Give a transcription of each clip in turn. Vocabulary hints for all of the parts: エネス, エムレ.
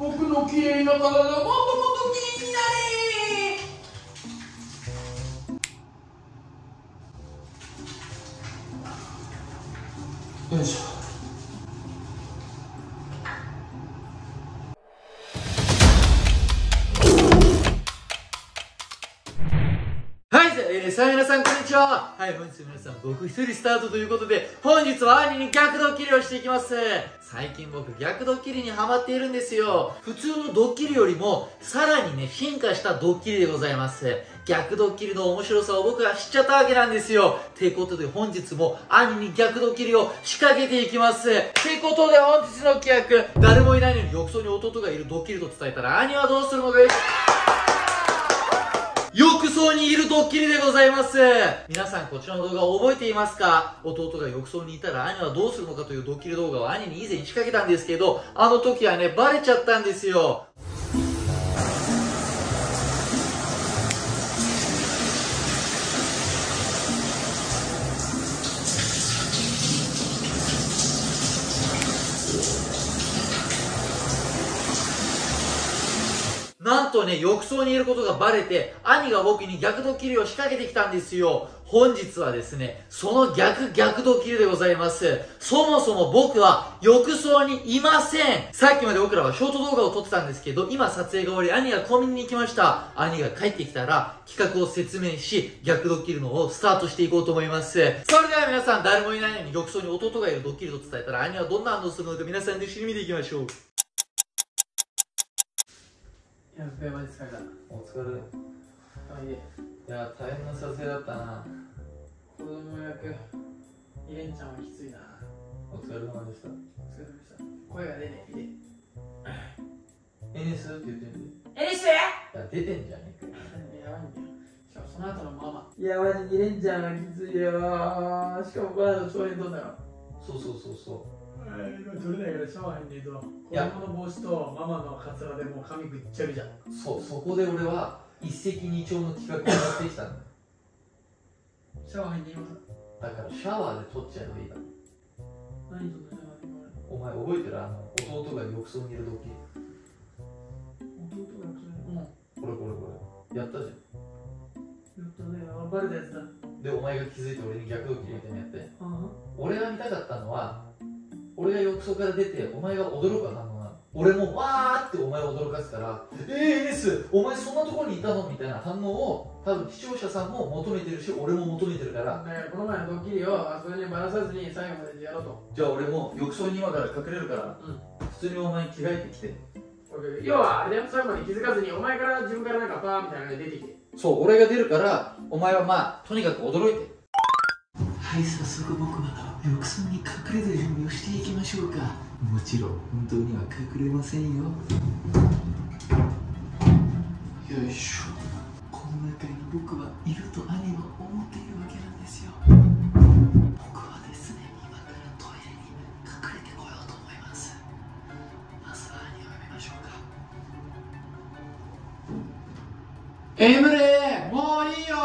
僕の綺麗な体もっともっと綺麗になれ。よいしょ。皆さんこんにちは。はい、本日皆さん僕一人スタートということで、本日は兄に逆ドッキリをしていきます。最近僕逆ドッキリにハマっているんですよ。普通のドッキリよりもさらにね、進化したドッキリでございます。逆ドッキリの面白さを僕は知っちゃったわけなんですよ。てことで本日も兄に逆ドッキリを仕掛けていきます。てことで本日の企画、誰もいないのに浴槽に弟がいるドッキリと伝えたら兄はどうするのです。浴槽にいるドッキリでございます。皆さんこちらの動画覚えていますか？弟が浴槽にいたら兄はどうするのかというドッキリ動画を兄に以前仕掛けたんですけど、あの時はね、バレちゃったんですよ。なんとね、浴槽にいることがバレて、兄が僕に逆ドッキリを仕掛けてきたんですよ。本日はですね、その逆ドッキリでございます。そもそも僕は浴槽にいません。さっきまで僕らはショート動画を撮ってたんですけど、今撮影が終わり、兄がコンビニに行きました。兄が帰ってきたら、企画を説明し、逆ドッキリの方をスタートしていこうと思います。それでは皆さん、誰もいないのに浴槽に弟がいるドッキリと伝えたら、兄はどんな反応するのか皆さんで一緒に見ていきましょう。やっべ、マジ疲れた。お疲れ。あ、いえ。いや、大変な撮影だったな。子供役、イレンちゃんはきついな。お疲れ様でした。お疲れ様でした。声が出ねえ、エネスって言ってんで。エネス？いや、出てんじゃねえか。やばいんだよ。しかもその後のママ。いや、マジイレンちゃんはきついよ。しかもこの後、少年どうだろう。そう。取れないからシャワー入んねえと、子供の帽子とママのカツラでもう髪ぐっちゃぐちゃ。そう、そこで俺は一石二鳥の企画をやってきたんだ。シャワー入んねえよ。だからシャワーで取っちゃえばいいだろ。何そのシャワーで取る？お前覚えてる？弟が浴槽にいる時。弟が浴槽にいる？うん。これ。やったじゃん。やったね。バレたやつだ。で、お前が気づいて俺に逆ドッキリみたいにやって。俺が見たかったのは、俺が浴槽から出て、お前が驚く反応なの。俺もわーってお前を驚かすから、エネス、お前そんなところにいたのみたいな反応を、多分視聴者さんも求めてるし、俺も求めてるから。この前のドッキリを、あそこにばらさずに最後までやろうと。じゃあ俺も浴槽に今から隠れるから、普通にお前着替えてきて。要は、あれ最後まで気づかずに、お前から自分からなんかパーみたいなのが出てきて。そう、俺が出るから、お前はまあ、とにかく驚いて。はい、早速僕は浴槽に隠れる準備をしていきましょうか。もちろん本当には隠れませんよ。よいしょ。この中に僕はいると兄は思っているわけなんですよ。僕はですね、今からトイレに隠れてこようと思います。まずは兄を呼びましょうか。エムレー、もういいよ。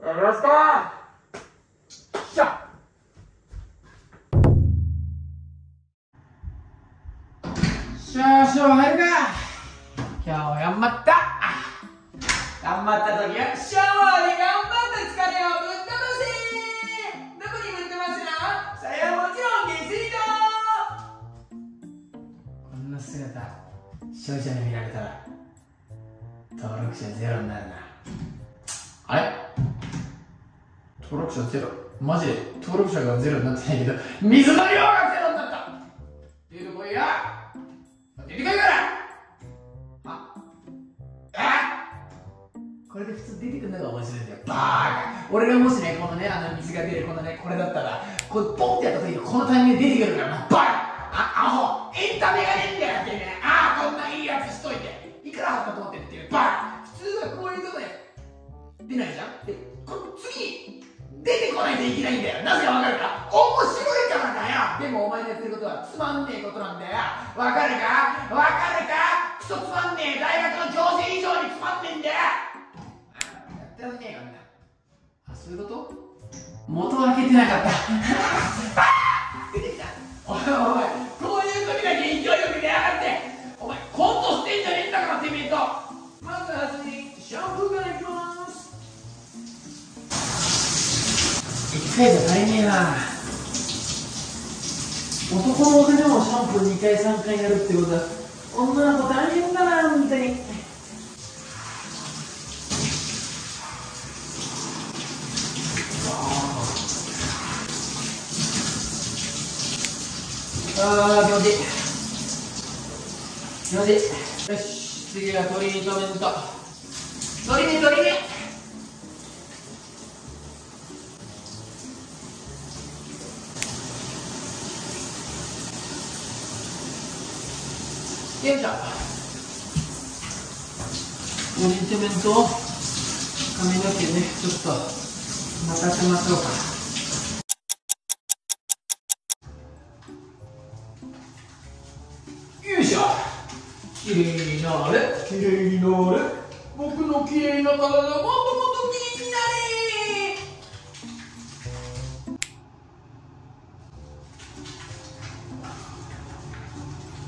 よろしく。少々入るか。今日は頑張った。頑張った時はシャワーで頑張って疲れをぶっ飛ばせ。どこにぶっ飛ばすの？それはもちろん下水道。こんな姿視聴者に見られたら登録者ゼロになるな。あれ、登録者ゼロ。マジで登録者がゼロになってないけど、水の量がゼロになった。出てこいよ、出てこいから。これで普通出てくるのが面白いんだよ。バーカ。俺がもしね、このね、水が出るこのね、これだったら、こうポンってやった時にこのタイミングで出てくるから、バーカ。アホ、エンタメがねえんだよってね。こんないいやつしといていくら貼ったと思ってっていう。バーカ。普通はこういうとこで出ないじゃん。で、この次出てこないといけないんだよ。なぜかわかるか？面白いからだよ。でもお前のやってることはつまんねえことなんだよ。わかるか？クソつまんねえ。大学の教授以上につまんねえんだよ。やってらんねえよ、みんな。あ、そそういうこと元は開けてなかった出てきたお前こういう時だけ勢いよく出やがってお前コントしてんじゃねえんだからてめえとまずはじめにシャンプーからいきます。1回じゃ足りねえな。男の女でもシャンプー2回3回やるってことは女の子大変だな本当に。ああ気持ちいい気持ちいい。よし次はトリートメントトリメよいしょトリートメントを髪の毛ねちょっと任せましょうか。きれいになれきれいになれ僕のきれいな体もっともっときれいにな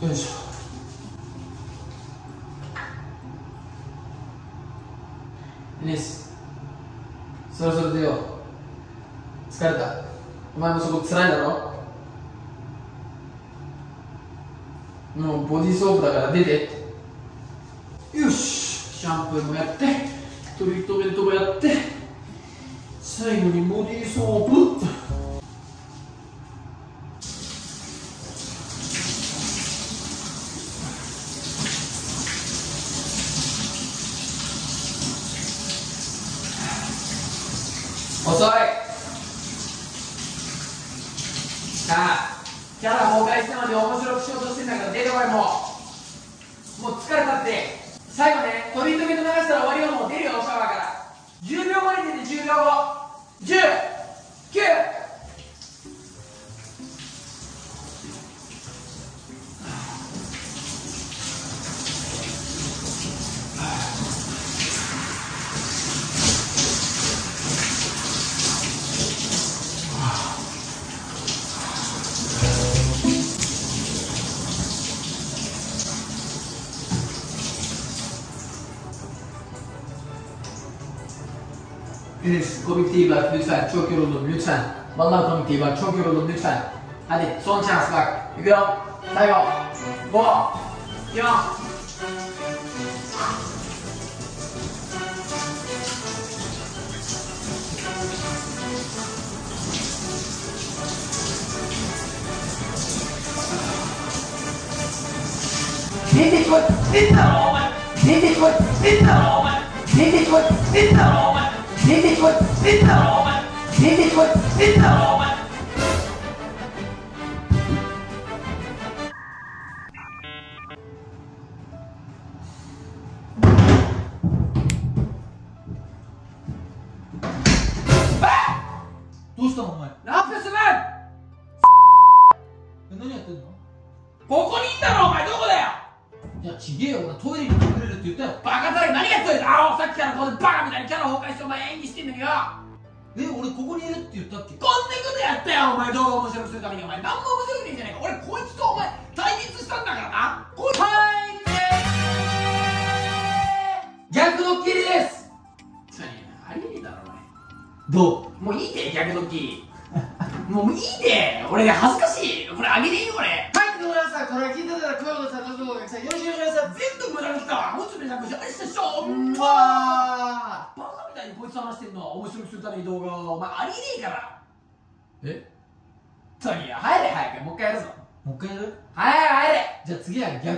れ。よいしょエネスそろそろ出よう。疲れたお前もそこつらいだろ。もうボディーソープだから出てってよしシャンプーもやってトリートメントもやって最後にボディーソープ。遅いさあキャラ崩壊したので面白くしようとしてんだから出てこい。もう疲れたって最後ねトリートメント流したら終わりよ。もう出るよシャワーから。10秒後に出て10秒後10 9。Kolektiva lütfen çok yoruldum lütfen. Vallahi kolektiva çok yoruldum lütfen. Hadi son şans bak. Yürü. Saygı. Go. Yo. Ne diyor?出てこいどうしたのお前ラップする何やってんのここにいんだろお前どこだよ。いやちげえよ俺トイレに隠れるって言ったよバカだよ何やってんだよさっきからこのバカみたいにキャラ崩壊してお前演技してんだけどえ俺ここにいるって言ったっけ。こんなことやったよお前動画面白くするためにお前何も面白くねえんじゃねえか。俺こいつとお前対立したんだからなこいつ逆ドッキリです。それありえねえだろお前どうもういいで逆ドッキリもういいで俺恥ずかしいこれあげていいよこれ。これ聞いてたら声を出したらどうぞお客さんよろしくお願いします。全部無駄にしたわもつめなくしゃあれしたっしょうわバカみたいにこいつ話してんのは面白くするために動画をお前ありねえからえとにかく入れ早くもう一回やるぞもう一回やる入れじゃあ次は逆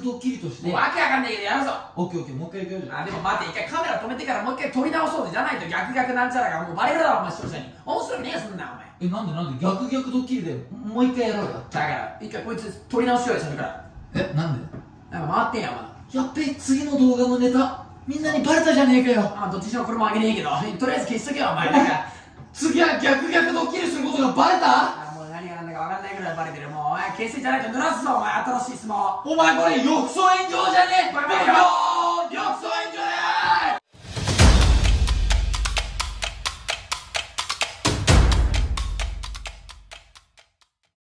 ドッキリとしてもうわけわかんないけどやるぞ。オッケーオッケーもう一回いくよじゃあでも待って一回カメラ止めてからもう一回撮り直そうぜじゃないと逆なんちゃらがもうバレるだろお前視聴者に面白くねえよそんなお前え、なんで逆ドッキリでもう一回やろうよ。だから一回こいつ撮り直しようよちゃんとからえ、なんでなんか回ってんやお前やっべえ次の動画のネタみんなにバレたじゃねえかよ。あどっちにしろこれもあげねえけどとりあえず消しとけよお前だから次は逆ドッキリすることがバレた。あもう何がなんだか分かんないぐらいバレてるもうお前消せじゃないと濡らすぞお前新しい相撲お前これ浴槽炎上じゃねえバカ野郎浴槽炎上